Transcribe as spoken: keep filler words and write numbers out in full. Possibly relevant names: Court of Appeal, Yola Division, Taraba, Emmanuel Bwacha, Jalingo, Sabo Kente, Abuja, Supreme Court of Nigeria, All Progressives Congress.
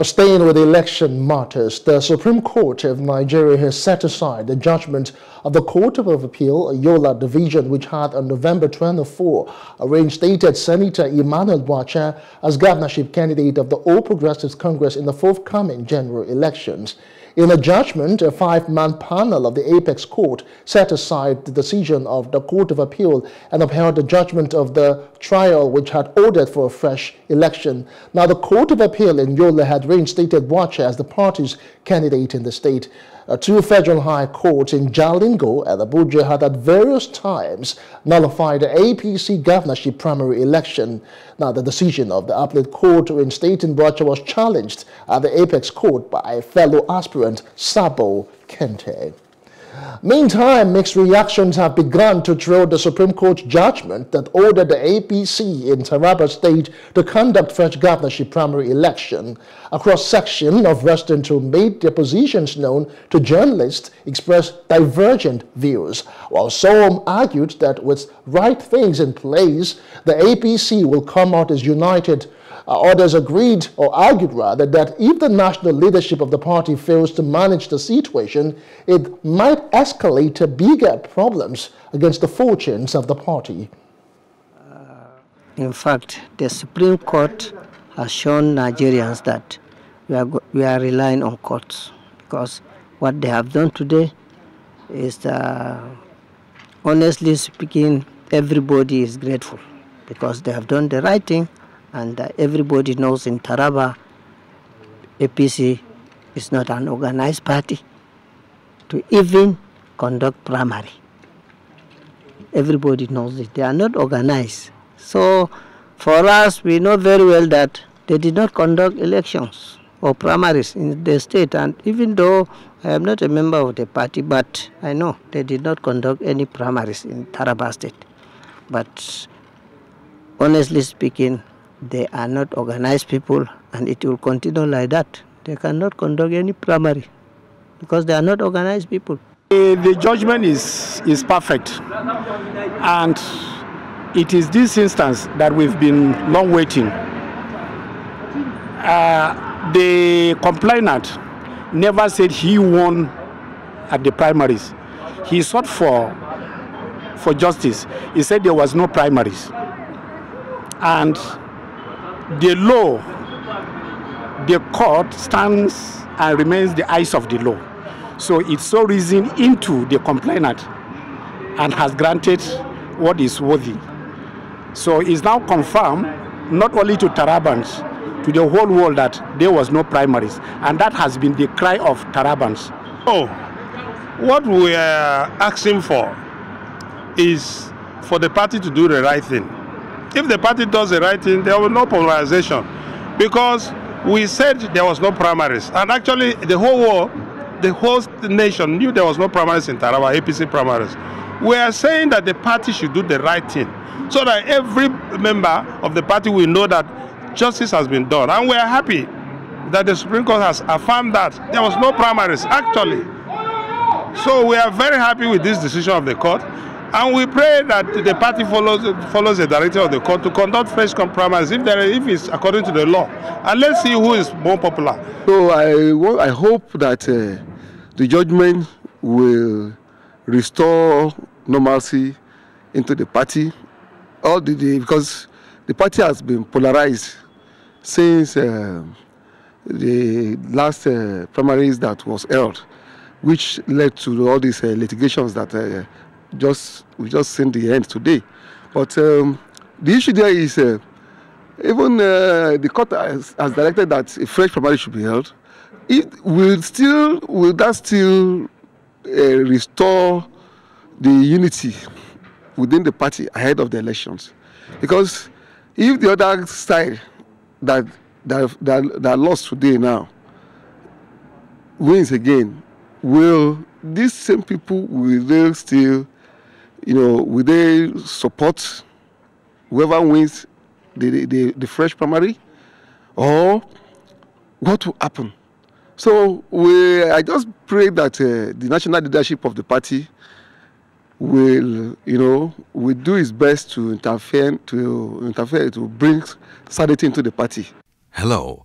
Staying with election matters, the Supreme Court of Nigeria has set aside the judgment of the Court of Appeal, Yola Division, which had on November twenty-fourth reinstated Senator Emmanuel Bwacha as governorship candidate of the All Progressives Congress in the forthcoming general elections. In a judgment, a five-man panel of the Apex Court set aside the decision of the Court of Appeal and upheld the judgment of the trial, which had ordered for a fresh election. Now, the Court of Appeal in Yola had reinstated Bwacha as the party's candidate in the state. Uh, two federal high courts in Jalingo and Abuja had at various times nullified the A P C governorship primary election. Now, the decision of the appellate court reinstating Bwacha was challenged at the Apex Court by fellow aspirant Sabo Kente. Meantime, mixed reactions have begun to trail the Supreme Court's judgment that ordered the A P C in Taraba State to conduct fresh governorship primary election. A cross-section of residents who made their positions known to journalists expressed divergent views, while some argued that with right things in place, the A P C will come out as united. Uh, others agreed, or argued rather, that if the national leadership of the party fails to manage the situation, it might escalate to bigger problems against the fortunes of the party. Uh, in fact, the Supreme Court has shown Nigerians that we are, we are relying on courts, because what they have done today is that, honestly speaking, everybody is grateful because they have done the right thing. And uh, everybody knows in Taraba, A P C is not an organized party to even conduct primary. Everybody knows it. They are not organized. So for us, we know very well that they did not conduct elections or primaries in the state. And even though I am not a member of the party, but I know they did not conduct any primaries in Taraba State. But honestly speaking, they are not organized people, and it will continue like that. They cannot conduct any primary because they are not organized people. The, the judgment is, is perfect, and it is this instance that we've been long waiting. Uh, the complainant never said he won at the primaries. He sought for, for justice. He said there was no primaries. And the law, the court stands and remains the eyes of the law. So it so reasoned into the complainant and has granted what is worthy. So it's now confirmed, not only to Tarabans, to the whole world, that there was no primaries. And that has been the cry of Tarabans. Oh, what we are asking for is for the party to do the right thing. If the party does the right thing, there will be no polarization, because we said there was no primaries, and actually the whole world, the whole nation knew there was no primaries in Taraba, A P C primaries. We are saying that the party should do the right thing, so that every member of the party will know that justice has been done, and we are happy that the Supreme Court has affirmed that there was no primaries actually. So we are very happy with this decision of the court. And we pray that the party follows follows the directive of the court to conduct fresh compromise if there if it's according to the law. And let's see who is more popular. So I well, I hope that uh, the judgment will restore normalcy into the party, all the, the because the party has been polarized since uh, the last uh, primaries that was held, which led to all these uh, litigations that. Uh, Just we just seen the end today, but um, the issue there is uh, even uh, the court has, has directed that a fresh primary should be held. It will still will that still uh, restore the unity within the party ahead of the elections, because if the other side that that that, that lost today now wins again, will these same people will they still? You know, will they support whoever wins the, the, the fresh primary, or what will happen? So we, I just pray that uh, the national leadership of the party will, you know, will do its best to interfere to interfere to bring sanity into the party. Hello,